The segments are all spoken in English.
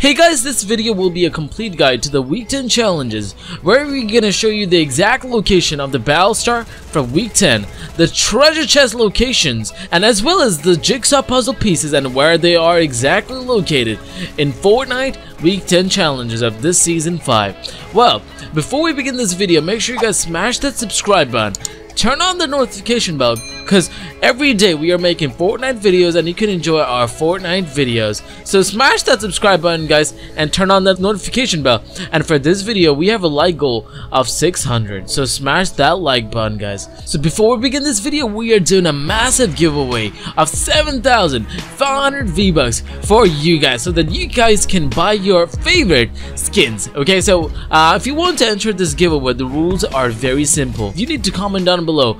Hey guys, this video will be a complete guide to the week 10 challenges, where we're gonna show you the exact location of the battle star from week 10, the treasure chest locations, and as well as the jigsaw puzzle pieces and where they are exactly located in Fortnite week 10 challenges of this season 5. Well, before we begin this video, make sure you guys smash that subscribe button, turn on the notification bell, because every day we are making Fortnite videos and you can enjoy our Fortnite videos. So smash that subscribe button guys and turn on that notification bell. And for this video we have a like goal of 600, so smash that like button guys. So before we begin this video, we are doing a massive giveaway of 7,500 V-Bucks for you guys, so that you guys can buy your favorite skins. Okay, so if you want to enter this giveaway, the rules are very simple. You need to comment down below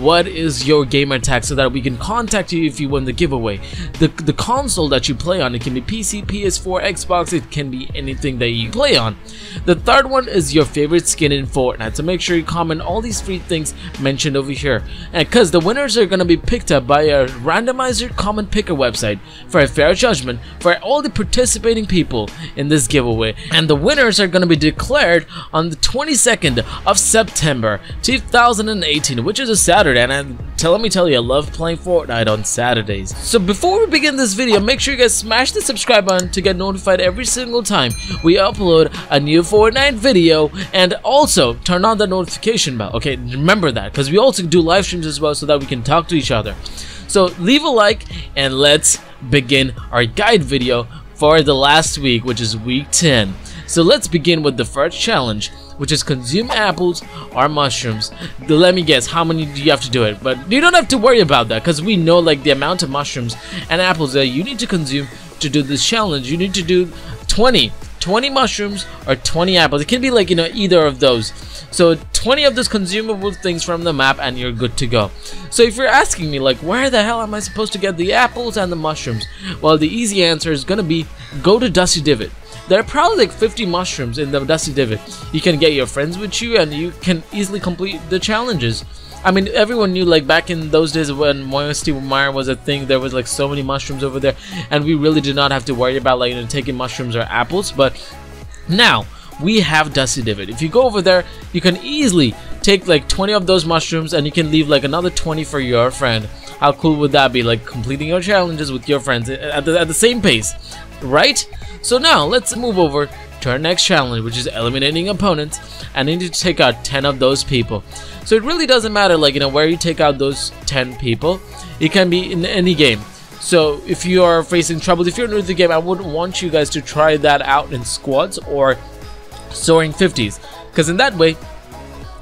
what is your gamer tag so that we can contact you if you win the giveaway. The console that you play on, it can be PC, PS4, Xbox, it can be anything that you play on. The third one is your favorite skin in Fortnite, so make sure you comment all these three things mentioned over here, and because the winners are going to be picked up by a randomizer comment picker website for a fair judgment for all the participating people in this giveaway. And the winners are going to be declared on the 22nd of September 2018, which is a Saturday, and let me tell you, I love playing Fortnite on Saturdays. So before we begin this video, make sure you guys smash the subscribe button to get notified every single time we upload a new Fortnite video, and also turn on the notification bell. Okay, remember that, because we also do live streams as well, so that we can talk to each other. So leave a like and let's begin our guide video for the last week, which is week 10. So let's begin with the first challenge, which is consume apples or mushrooms. Let me guess, how many do you have to do it? But you don't have to worry about that, because we know like the amount of mushrooms and apples that you need to consume to do this challenge. You need to do 20 mushrooms or 20 apples. It can be like, you know, either of those. So 20 of those consumable things from the map and you're good to go. So if you're asking me like, where the hell am I supposed to get the apples and the mushrooms? Well, the easy answer is gonna be go to Dusty Divot. There are probably like 50 mushrooms in the Dusty Divot. You can get your friends with you and you can easily complete the challenges. I mean, everyone knew like back in those days when Moyestimeyer was a thing, there was like so many mushrooms over there, and we really did not have to worry about like, you know, taking mushrooms or apples. But now we have Dusty Divot. If you go over there, you can easily take like 20 of those mushrooms and you can leave like another 20 for your friend. How cool would that be, like completing your challenges with your friends at the same pace, right? So now let's move over to our next challenge, which is eliminating opponents, and you need to take out 10 of those people. So it really doesn't matter like, you know, where you take out those 10 people. It can be in any game. So if you are facing troubles, if you're new to the game, I wouldn't want you guys to try that out in squads or soaring 50s, because in that way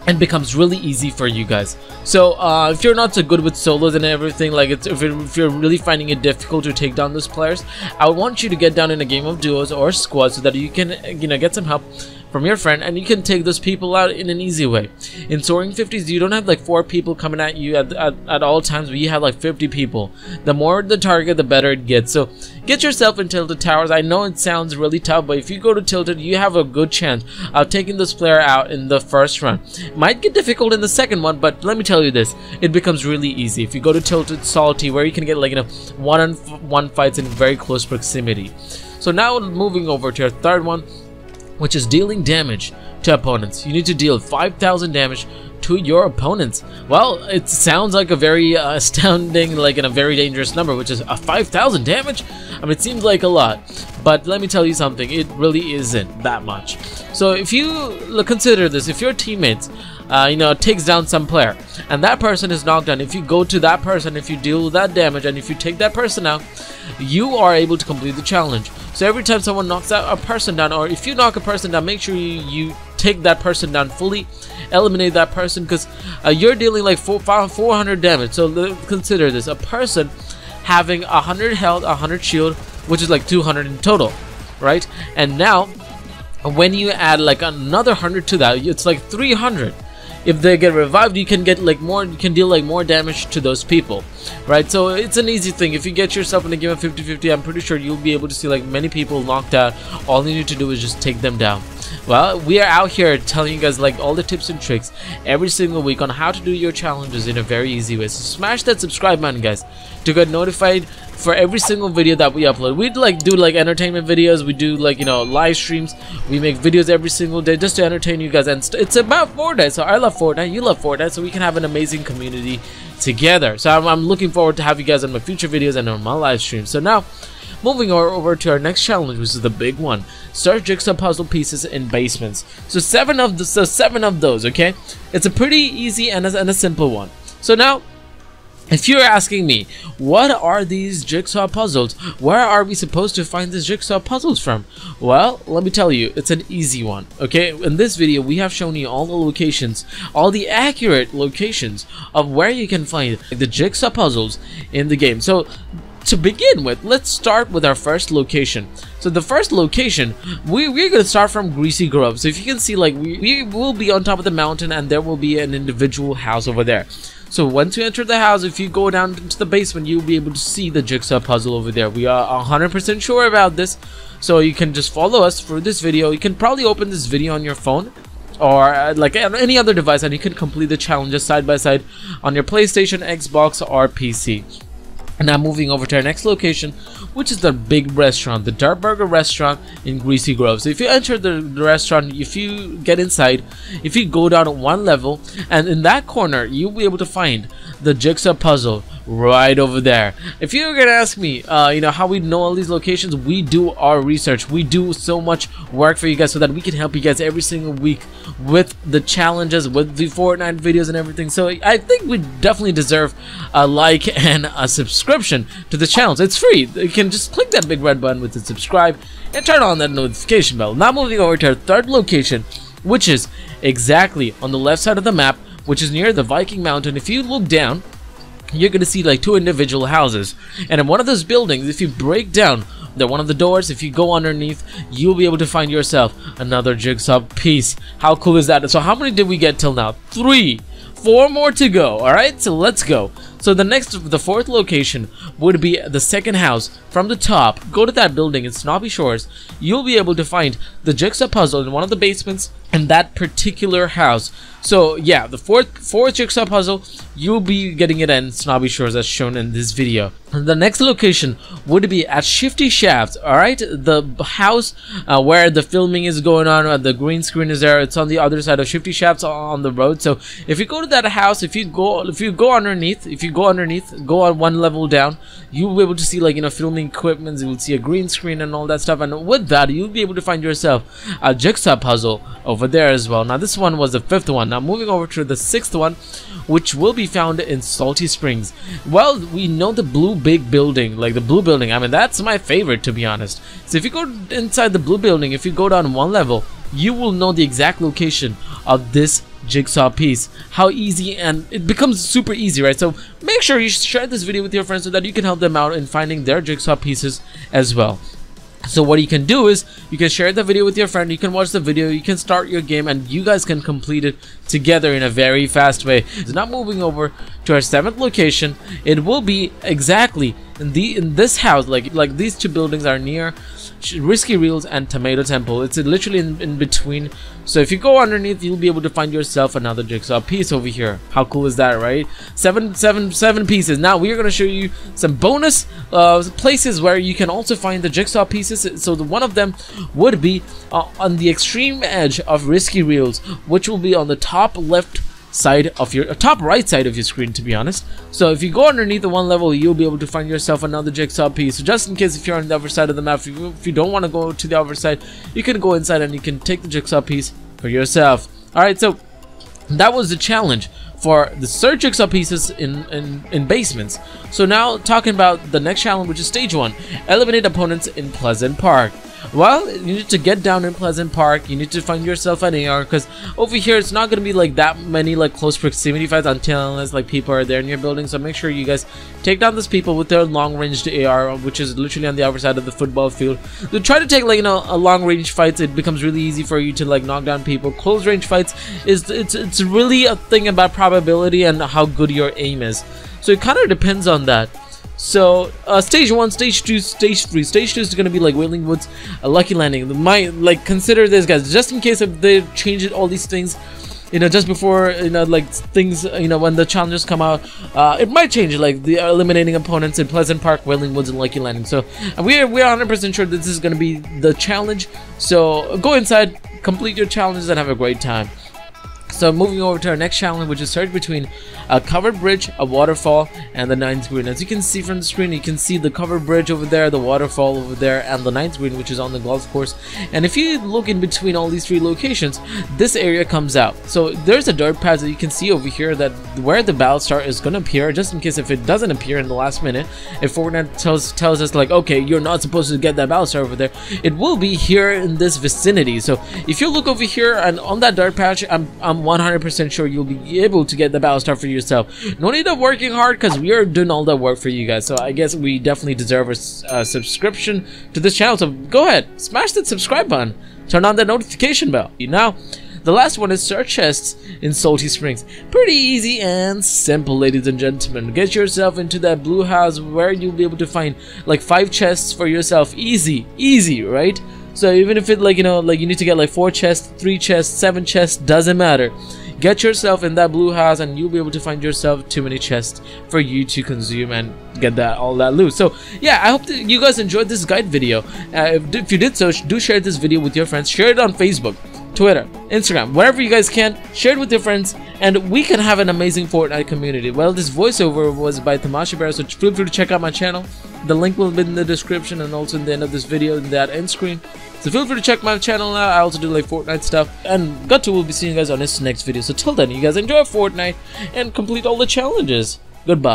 it becomes really easy for you guys. So if you're not so good with solos and everything, like if you're really finding it difficult to take down those players, I would want you to get down in a game of duos or squads so that you can, you know, get some help from your friend and you can take those people out in an easy way. In soaring 50s, you don't have like 4 people coming at you at all times, but you have like 50 people. The more the target, the better it gets. So get yourself in Tilted Towers. I know it sounds really tough, but if you go to Tilted, you have a good chance of taking this player out in the first run. Might get difficult in the second one, but let me tell you this, it becomes really easy if you go to Tilted Salty, where you can get like, you know, one-on-one fights in very close proximity. So now moving over to your third one, which is dealing damage to opponents. You need to deal 5,000 damage to your opponents. Well, it sounds like a very astounding, like in a very dangerous number, which is a 5,000 damage. I mean, it seems like a lot, but let me tell you something, it really isn't that much. So if you consider this, if your teammates you know, takes down some player and that person is knocked down, if you go to that person, if you deal with that damage and if you take that person out, you are able to complete the challenge. So every time someone knocks out a person down, or if you knock a person down, make sure you take that person down fully, eliminate that person, because you're dealing like 400 damage. So consider this, a person having 100 health, 100 shield, which is like 200 in total, right? And now when you add like another 100 to that, it's like 300. If they get revived, you can get like more, you can deal like more damage to those people, right? So it's an easy thing. If you get yourself in a game of 50-50, I'm pretty sure you'll be able to see like many people knocked out. All you need to do is just take them down. Well, we are out here telling you guys like all the tips and tricks every single week on how to do your challenges in a very easy way. So smash that subscribe button, guys, to get notified for every single video that we upload. We like do like entertainment videos, we do like, you know, live streams, we make videos every single day just to entertain you guys. And it's about Fortnite, so I love Fortnite, you love Fortnite, so we can have an amazing community together. So I'm looking forward to have you guys on my future videos and on my live stream. So now moving over to our next challenge, which is the big one. Search jigsaw puzzle pieces in basements. So seven of those, okay? It's a pretty easy and a simple one. So now, if you're asking me, what are these jigsaw puzzles? Where are we supposed to find these jigsaw puzzles from? Well, let me tell you, it's an easy one, okay? In this video, we have shown you all the locations, all the accurate locations of where you can find the jigsaw puzzles in the game. So, to begin with, let's start with our first location. So the first location, we're going to start from Greasy Grove. So if you can see, like, we will be on top of the mountain and there will be an individual house over there. So once you enter the house, if you go down into the basement, you'll be able to see the jigsaw puzzle over there. We are 100% sure about this. So you can just follow us through this video. You can probably open this video on your phone or like any other device, and you can complete the challenges side by side on your PlayStation, Xbox, or PC. And now moving over to our next location, which is the big restaurant, the Dart Burger restaurant in Greasy Grove. So if you enter the restaurant, if you get inside, if you go down one level, and in that corner, you'll be able to find the jigsaw puzzle right over there. If you're gonna ask me, you know, how we know all these locations, we do our research. We do so much work for you guys so that we can help you guys every single week with the challenges, with the Fortnite videos and everything. So I think we definitely deserve a like and a subscribe to the channel. It's free. You can just click that big red button with the subscribe and turn on that notification bell. Now moving over to our third location, which is exactly on the left side of the map, which is near the Viking Mountain. If you look down, you're gonna see like two individual houses, and in one of those buildings, if you break down one of the doors, if you go underneath, you'll be able to find yourself another jigsaw piece. How cool is that? So how many did we get till now? 3, 4 more to go. All right, so let's go. So the fourth location would be the second house from the top. Go to that building in Snobby Shores. You'll be able to find the jigsaw puzzle in one of the basements in that particular house. So yeah, the fourth jigsaw puzzle, you'll be getting it in Snobby Shores as shown in this video. The next location would be at Shifty Shafts. All right, the house where the filming is going on, the green screen is there. It's on the other side of Shifty Shafts on the road. So if you go to that house, if you go underneath, go on one level down, you'll be able to see, like, you know, filming equipment. You will see a green screen and all that stuff, and with that, you'll be able to find yourself a jigsaw puzzle over there as well. Now this one was the fifth one. Now moving over to the sixth one, which will be found in Salty Springs. Well, we know the blue big building, like the blue building. I mean, that's my favorite, to be honest. So if you go inside the blue building, if you go down one level, you will know the exact location of this jigsaw piece. How easy, and it becomes super easy, right? So make sure you share this video with your friends so that you can help them out in finding their jigsaw pieces as well. So what you can do is you can share the video with your friend, you can watch the video, you can start your game, and you guys can complete it together in a very fast way. So now moving over to our seventh location, it will be exactly in this house. Like these two buildings are near Risky Reels and Tomato Temple. It's literally in between. So if you go underneath, you'll be able to find yourself another jigsaw piece over here. How cool is that, right? Seven pieces. Now we're gonna show you some bonus places where you can also find the jigsaw pieces. So one of them would be on the extreme edge of Risky Reels, which will be on the top right side of your screen, to be honest. So if you go underneath the one level, you'll be able to find yourself another jigsaw piece. So just in case, if you're on the other side of the map, if you don't want to go to the other side, you can go inside and you can take the jigsaw piece for yourself. All right, so that was the challenge for the search jigsaw pieces in basements. So now talking about the next challenge, which is stage 1, eliminate opponents in Pleasant Park. Well, you need to get down in Pleasant Park. You need to find yourself an AR, because over here it's not going to be like that many like close proximity fights until unless like people are there in your building. So make sure you guys take down those people with their long-ranged AR, which is literally on the other side of the football field. So try to take, like, you know, a long-range fights. It becomes really easy for you to like knock down people. Close-range fights is it's really a thing about probability and how good your aim is. So it kind of depends on that. So stage 1, stage 2, stage 3. Stage 2 is gonna be like Wailing Woods, Lucky Landing. Consider this, guys, just in case if they changed all these things, you know, just before, you know, like things, you know, when the challenges come out, it might change, like the eliminating opponents in Pleasant Park, Wailing Woods, and Lucky Landing. So we're 100% sure that this is gonna be the challenge. So go inside, complete your challenges, and have a great time. So moving over to our next challenge, which is search between a covered bridge, a waterfall, and the ninth green. As you can see from the screen, you can see the covered bridge over there, the waterfall over there, and the ninth green, which is on the golf course. And if you look in between all these three locations, this area comes out. So there's a dirt patch that you can see over here, that where the battle star is going to appear, just in case if it doesn't appear in the last minute. If Fortnite tells us like, okay, you're not supposed to get that battle star over there, it will be here in this vicinity. So if you look over here and on that dirt patch, I'm 100% sure you'll be able to get the battle star for yourself. No need of working hard, because we are doing all that work for you guys. So I guess we definitely deserve a subscription to this channel. So go ahead, smash that subscribe button, turn on the notification bell. Now the last one is search chests in Salty Springs. Pretty easy and simple, ladies and gentlemen. Get yourself into that blue house where you'll be able to find like 5 chests for yourself. Easy, right? So even if it, like, you know, like you need to get like 4 chests, 3 chests, 7 chests, doesn't matter. Get yourself in that blue house and you'll be able to find yourself too many chests for you to consume and get that all that loot. So yeah, I hope that you guys enjoyed this guide video. If you did so, do share this video with your friends. Share it on Facebook, Twitter, Instagram, wherever you guys can. Share it with your friends, and we can have an amazing Fortnite community. Well, this voiceover was by Tamashibara, so feel free to check out my channel. The link will be in the description and also in the end of this video in that end screen. So feel free to check my channel out. I also do like Fortnite stuff, and Guttu will be seeing you guys on his next video. So till then, you guys enjoy Fortnite and complete all the challenges. Goodbye.